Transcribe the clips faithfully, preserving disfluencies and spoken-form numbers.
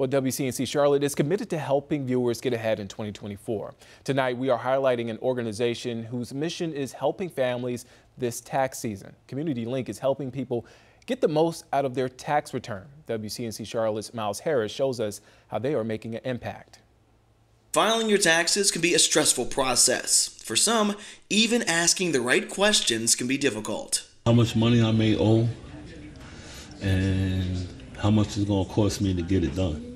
Well, W C N C Charlotte is committed to helping viewers get ahead in twenty twenty-four. Tonight, we are highlighting an organization whose mission is helping families this tax season. Community Link is helping people get the most out of their tax return. W C N C Charlotte's Myles Harris shows us how they are making an impact. Filing your taxes can be a stressful process. For some, even asking the right questions can be difficult. How much money I may owe and how much it's going to cost me to get it done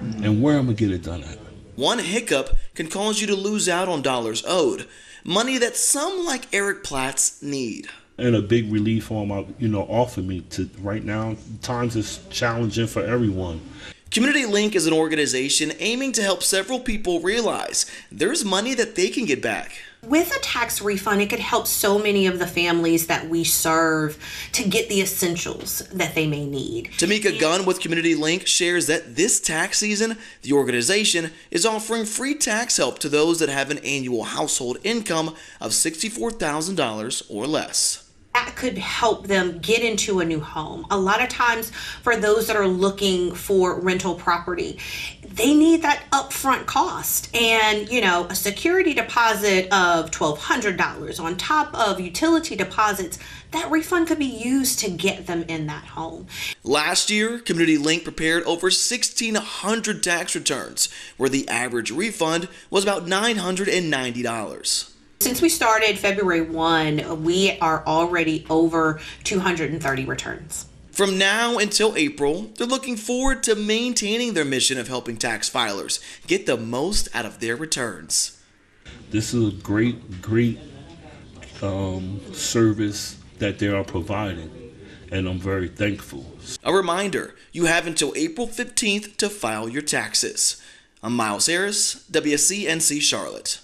and where I'm going to get it done at. One hiccup can cause you to lose out on dollars owed, money that some like Eric Platts need. And a big relief on my, you know, offer me to right now. Times is challenging for everyone. Community Link is an organization aiming to help several people realize there's money that they can get back. With a tax refund, it could help so many of the families that we serve to get the essentials that they may need. Tameka Gunn with Community Link shares that this tax season, the organization is offering free tax help to those that have an annual household income of sixty-four thousand dollars or less. That could help them get into a new home. A lot of times for those that are looking for rental property, they need that upfront cost. And, you know, a security deposit of twelve hundred dollars on top of utility deposits, that refund could be used to get them in that home. Last year, Community Link prepared over sixteen hundred tax returns, where the average refund was about nine hundred ninety dollars. Since we started February first, we are already over two hundred thirty returns. From now until April, they're looking forward to maintaining their mission of helping tax filers get the most out of their returns. This is a great, great um, service that they are providing, and I'm very thankful. A reminder, you have until April fifteenth to file your taxes. I'm Myles Harris, W C N C Charlotte.